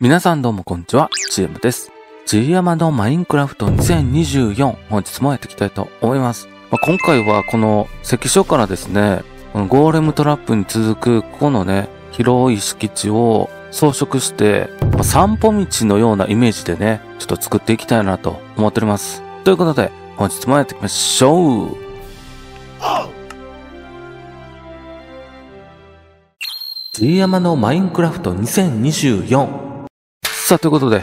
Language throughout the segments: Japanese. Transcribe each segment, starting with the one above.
皆さんどうもこんにちは、ちえまです。ちえやまのマインクラフト2024、本日もやっていきたいと思います。今回はこの関所からですね、このゴーレムトラップに続く、ここのね、広い敷地を装飾して、散歩道のようなイメージでね、ちょっと作っていきたいなと思っております。ということで、本日もやっていきましょう。ちえやまのマインクラフト2024。さあ、ということで、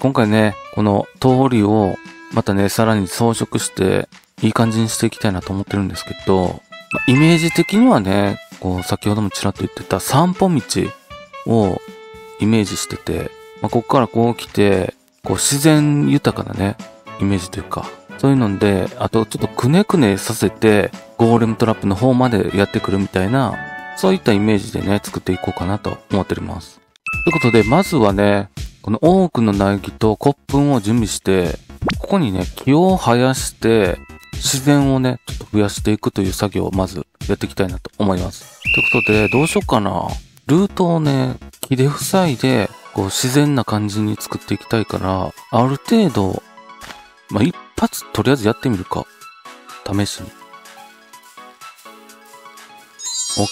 今回ね、この通りをまたね、さらに装飾して、いい感じにしていきたいなと思ってるんですけど、イメージ的にはね、こう、先ほどもちらっと言ってた散歩道をイメージしてて、ここからこう来て、こう、自然豊かなね、イメージというか、そういうので、あとちょっとくねくねさせて、ゴーレムトラップの方までやってくるみたいな、そういったイメージでね、作っていこうかなと思っております。ということで、まずはね、この多くの苗木と骨粉を準備して、ここにね、木を生やして、自然をね、ちょっと増やしていくという作業をまずやっていきたいなと思います。ということで、どうしようかな。ルートをね、木で塞いで、こう自然な感じに作っていきたいから、ある程度、一発とりあえずやってみるか。試しに。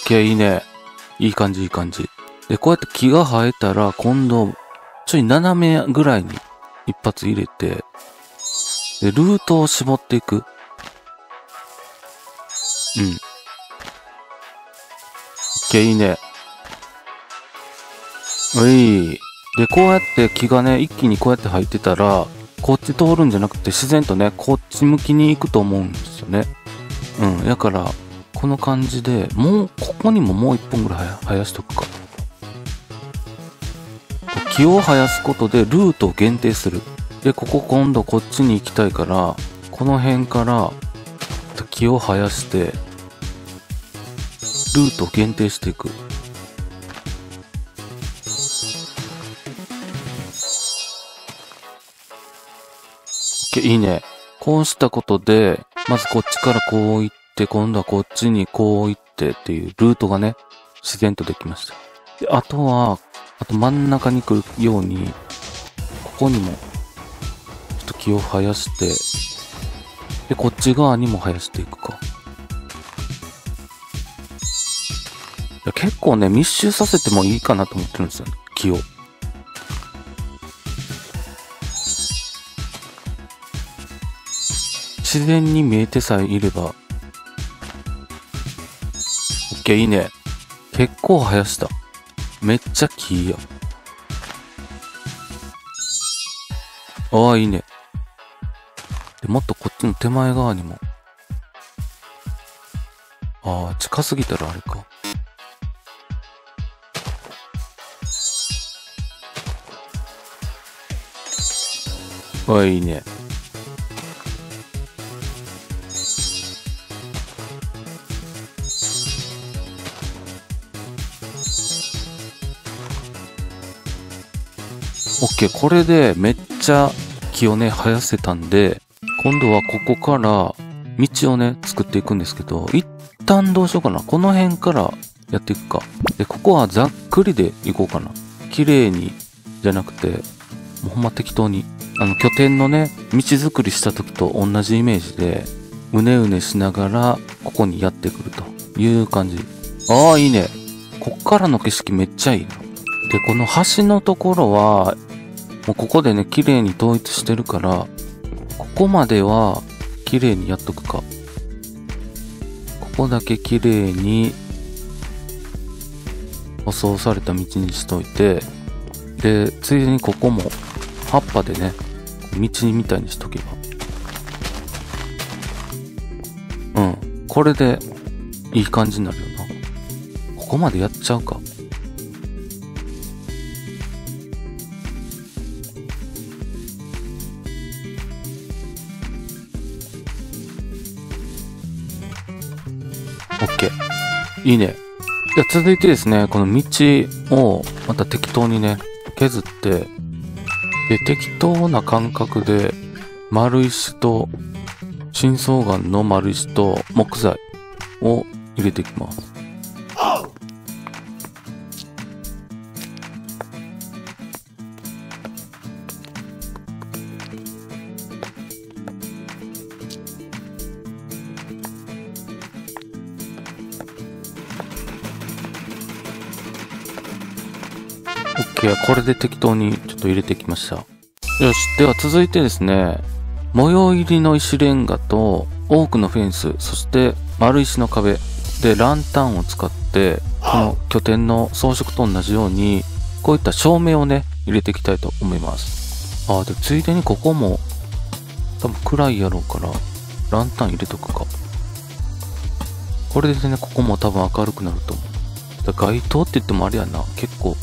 OK、いいね。いい感じ、いい感じ。で、こうやって木が生えたら、今度、ちょい斜めぐらいに一発入れて、で、ルートを絞っていく。うん。OK、いいね。で、こうやって木がね、一気にこうやって入ってたら、こっち通るんじゃなくて自然とね、こっち向きに行くと思うんですよね。うん。だから、この感じで、もう、ここにももう一本ぐらい生やしとくか。木を生やすことでルートを限定する。で、ここ今度こっちに行きたいから、この辺から木を生やして、ルートを限定していく。OK、いいね。こうしたことで、まずこっちからこう行って、今度はこっちにこう行ってっていうルートがね、自然とできました。で、あとは、真ん中に来るように、ここにも、ちょっと木を生やして、で、こっち側にも生やしていくか。結構ね、密集させてもいいかなと思ってるんですよね、木を。自然に見えてさえいれば。OK、いいね。結構生やした。めっちゃ木や。ああ、いいね。で、もっとこっちの手前側にも。ああ、近すぎたらあれか。ああ、いいね。OK、これでめっちゃ木をね、生やせたんで、今度はここから道をね、作っていくんですけど、一旦どうしようかな。この辺からやっていくか。で、ここはざっくりでいこうかな。綺麗に、じゃなくて、もうほんま適当に。拠点のね、道作りした時と同じイメージで、うねうねしながら、ここにやってくるという感じ。ああ、いいね。こっからの景色めっちゃいいな。で、この橋のところは、もうここでね、綺麗に統一してるから、ここまでは綺麗にやっとくか。ここだけ綺麗に、舗装された道にしといて、で、ついでにここも葉っぱでね、道みたいにしとけば。うん。これでいい感じになるよな。ここまでやっちゃうか。OK。いいね。じゃあ続いてですね、この道をまた適当にね、削って、で、適当な間隔で、丸石と、深層岩の丸石と木材を入れていきます。OK、これで適当にちょっと入れてきました。よし、では続いてですね、模様入りの石レンガと多くのフェンス、そして丸石の壁でランタンを使って、この拠点の装飾と同じように、こういった照明をね、入れていきたいと思います。ああ、で、ついでにここも、多分暗いやろうから、ランタン入れとくか。これでね、ここも多分明るくなると思う。だ街灯って言ってもあれやな、結構、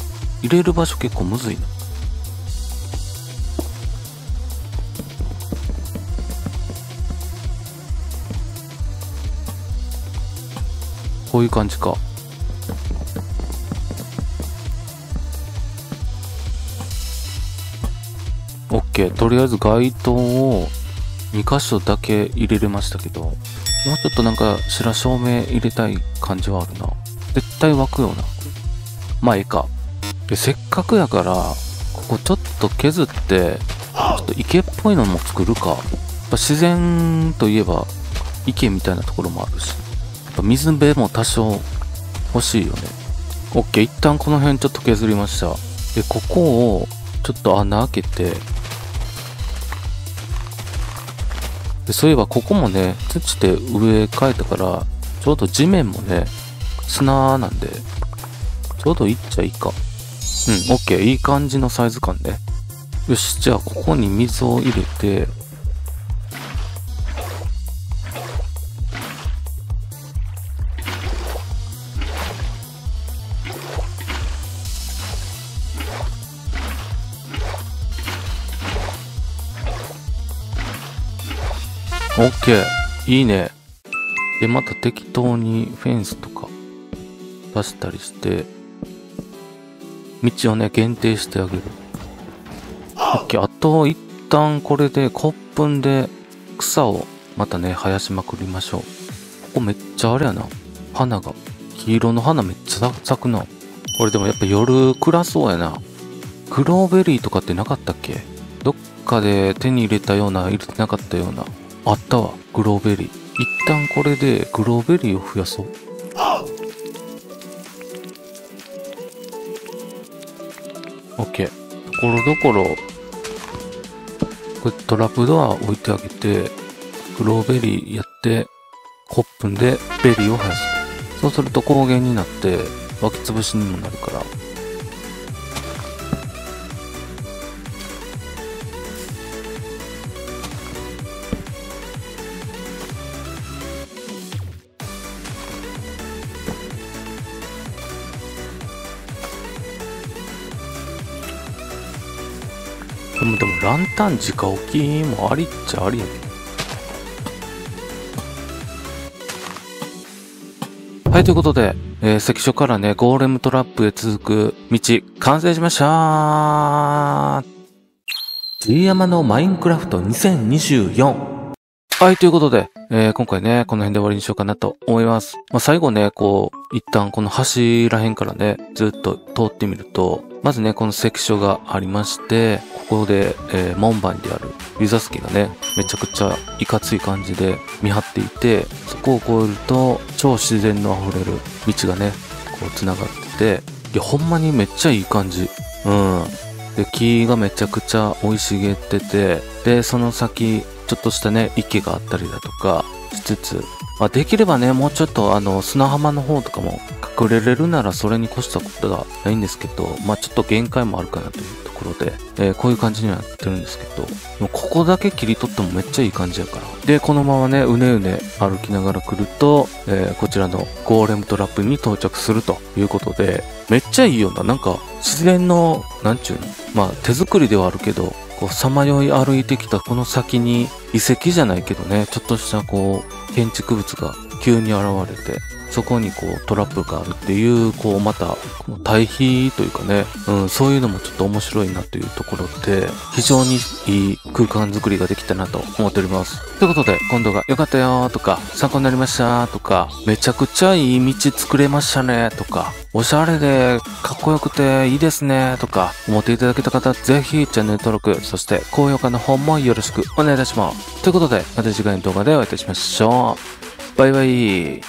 入れる場所結構むずいな。こういう感じか。OK、とりあえず街灯を2箇所だけ入れれましたけど、もうちょっとなんか白照明入れたい感じはあるな。絶対湧くよな。まあええか。でせっかくやから、ここちょっと削って、ちょっと池っぽいのも作るか。やっぱ自然といえば池みたいなところもあるし、水辺も多少欲しいよね。 OK、 一旦この辺ちょっと削りました。でここをちょっと穴開けて、でそういえばここもね、土で植え替えたから、ちょうど地面もね砂なんで、ちょうどいっちゃいいか。うん、 OK、 いい感じのサイズ感ね。よし、じゃあここに水を入れて、OK、いいね。で、また適当にフェンスとか出したりして、道をね、限定してあげる。OK、あと一旦これで骨粉で草をまたね、生やしまくりましょう。ここめっちゃあれやな。花が。黄色の花めっちゃ咲くな。これでもやっぱ夜暗そうやな。グローベリーとかってなかったっけ？どっかで手に入れたような、入れてなかったような。あったわ、グローベリー。一旦これでグローベリーを増やそう。OK。ところどころ、これトラップドア置いてあげて、グローベリーやって、コップンでベリーを生やす。そうすると光源になって、湧き潰しにもなるから。でもランタン直置きもありっちゃありやけど。はい、ということで、関所からね、ゴーレムトラップへ続く道、完成しましたー。G山のマインクラフト2024。はい、ということで、今回ね、この辺で終わりにしようかなと思います。まあ、最後ね、こう、一旦この橋ら辺からね、ずっと通ってみると、まずね、この関所がありまして、ここで、門番である湯座敷がね、めちゃくちゃいかつい感じで見張っていて、そこを越えると、超自然の溢れる道がね、こう繋がってて、いや、ほんまにめっちゃいい感じ。うん。で、木がめちゃくちゃ生い茂ってて、で、その先、ちょっとしたね、池があったりだとかしつつ、まあ、できればね、もうちょっと砂浜の方とかも隠れれるならそれに越したことがないんですけど、まあ、ちょっと限界もあるかなというところで、こういう感じにはなってるんですけど、もうここだけ切り取ってもめっちゃいい感じやから。で、このままね、うねうね歩きながら来ると、こちらのゴーレムトラップに到着するということで、めっちゃいいよな。なんか、自然の、なんちゅうの、まあ、手作りではあるけど、こう、さまよい歩いてきたこの先に、遺跡じゃないけどね、ちょっとしたこう、建築物が急に現れて、そこにこう、トラップがあるっていう、こう、また、対比というかね、うん、そういうのもちょっと面白いなというところで、非常にいい空間作りができたなと思っております。ということで、今度が良かったよーとか、参考になりましたーとか、めちゃくちゃいい道作れましたねーとか、おしゃれでかっこよくていいですねとか思っていただけた方、ぜひチャンネル登録、そして高評価の方もよろしくお願いいたします。ということで、また次回の動画でお会いいたしましょう。バイバイ。